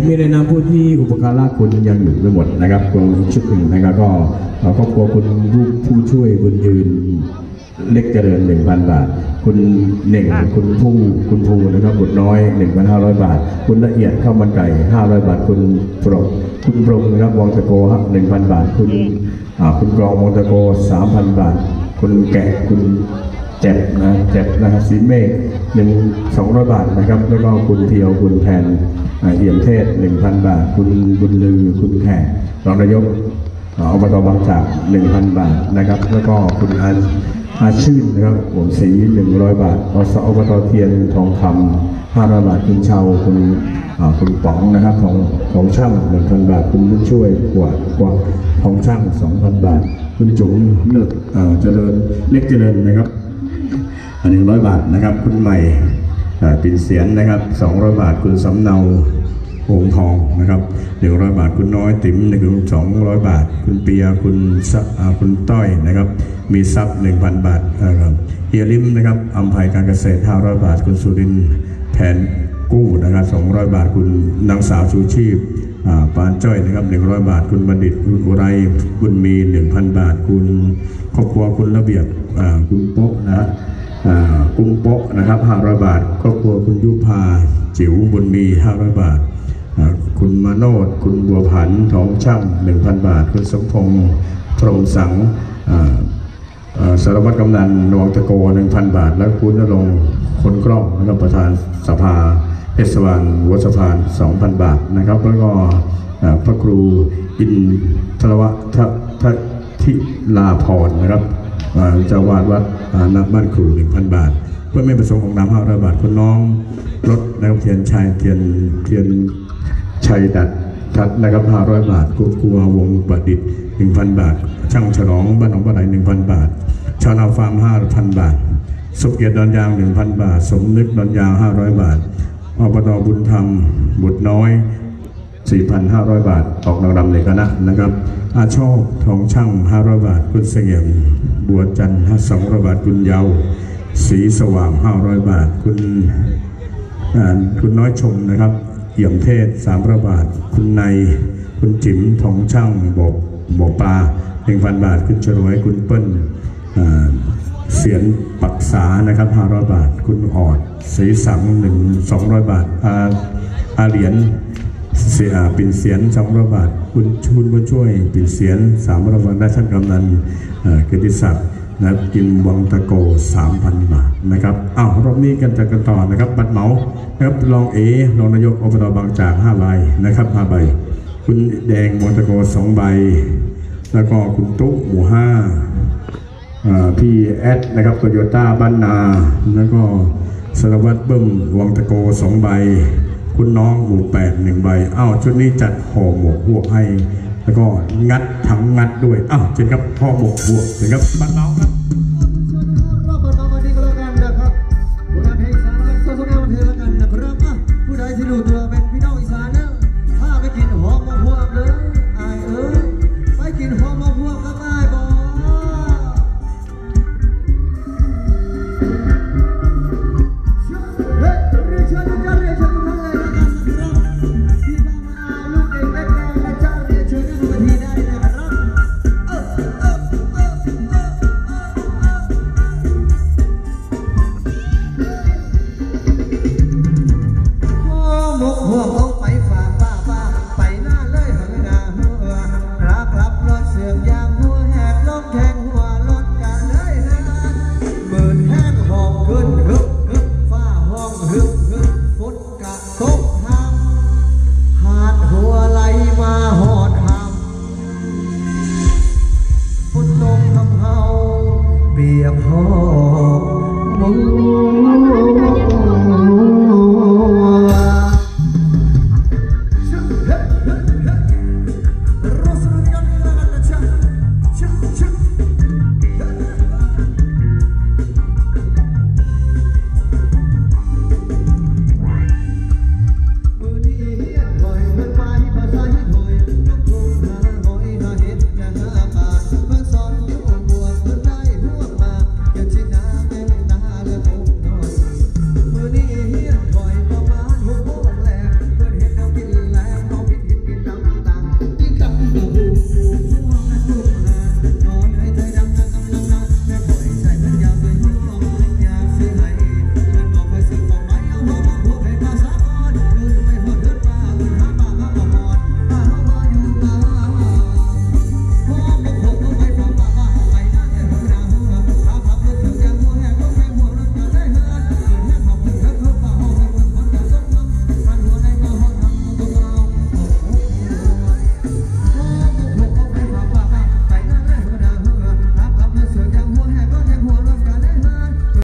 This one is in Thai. ยังมีในนามผู้ที่อุปการะคุณยังอยู่ไม่หมดนะครับกองชุดหนึ่งนะครับก็ครอบครัวคุณลูกผู้ช่วยบุญยืนเล็กเจริญ 1,000 บาทคุณเน่งคุณภูนะครับบุตรน้อย 1,500 บาทคุณละเอียดข้าวมันไก่ 500 บาทคุณปรงนะครับวงตะโก 1,000 บาทคุณกรองวงตะโก 3,000 บาทคุณแกะคุณเจ็บนะสีเมฆ 1,200 บาทนะครับแล้วก็คุณเทียวคุณแพนเอี่ยมเทศ 1,000 บาทคุณบุญลือคุณแขกรองนายกอบตบางจาก 1,000 บาทนะครับแล้วก็คุณอาชื่นนะครับผมสี 100 บาทอสอบตเทียนทองคำ 500 บาทคุณเชาคุณป๋องนะครับของช่าง 1,000 บาทคุณผู้ช่วยกว่าของช่าง 2,000 บาทคุณจุ๋มเลิศเจริญเล็กเจริญนะครับ100 บาทนะครับคุณใหม่ปิ่นเสียนนะครับ 200 บาทคุณสำเนาหงทองนะครับ 100 บาทคุณน้อยติ๋ม200 บาทคุณเปียคุณต้อยนะครับมีทรัพย์ 1,000 บาทเฮียลิมนะครับอำไพการเกษตร 500 บาทคุณสุรินทร์แผนกู้นะครับ 200 บาทคุณนางสาวชูชีพปานจ้อยนะครับ 100 บาทคุณบัณฑิตคุณอุไรคุณมี 1,000 บาทคุณครอบครัวคุณระเบียบคุณโป๊ะนะกุ้งโป๊ะนะครับ 500 บาทครอบครัวคุณยุพาจิ๋วบุญมี 500 บาทคุณมาโนดคุณบัวผันทองช่าง 1,000 บาทคุณสมพงษ์พรหมสังสารวัตรกำนันนวงตะโก 1,000 บาทและคุณณรงค์คนกล้องนะครับประธานสภาเทศบาลหัวสะพาน 2,000 บาทนะครับแล้วก็พระครูอินทรวทิลาภรณ์นะครับเจ้าวาดวัดนับบ้านครู 1,000 บาทเพื่อไม่ประสงค์ของนาม 500 บาทคุณน้องรถนะครับเทียนชัยดัดนะครับ 500 บาทคุณครัววงประดิษฐ์ 1,000 บาทช่างฉลองบ้านของบ้านไหน 1,000 บาทชาวนาฟาร์ม 5,000 บาทสุขเกียรติดอนยาง 1,000 บาทสมนึกดอนยาง 500 บาทอบตบุญธรรมบุตรน้อย 4,500 บาทออกนางรำเลยกันนะครับอาชอบทองช่าง 500 บาทคุณเสงี่ยมบัวจันทร์200 บาทคุณเยาสีสว่าง 500 บาทคุณน้อยชมนะครับเอี่ยมเทศ 300 บาทคุณนายคุณจิ๋มทองช่างบอกปลา 1,000 บาทคุณชรวยคุณเปิ้ลเสียนปักษานะครับ 500 บาทคุณออดสีสัง 200 บาทอาเหรียญเสียปิ่นเสียน 200 บาทคุณชุนผู้ช่วยปิ่นเสียน 300 บาทได้ท่านกำนันเกียรติศักดิ์นะกินวังตะโก 3,000 บาทนะครับอ้าวรอบนี้กันจะกันต่อนะครับบัตรเหมานะครับรองรองนายกอบตบางจาก5ใบนะครับ5ใบคุณแดงวังตะโก2ใบแล้วก็คุณตุ๊กหมู่5พี่แอดนะครับโตโยต้าบ้านนาแล้วก็สารวัตรเบิ้มวังตะโก2ใบคุณน้องหมู่8 1ใบอ้าวชุดนี้จัดห่อหมกพวกให้แล้วก็งัดถังงัดด้วยอ้าวเชิญครับพ่อหมกบวกเชิญครับบ้านเราครับ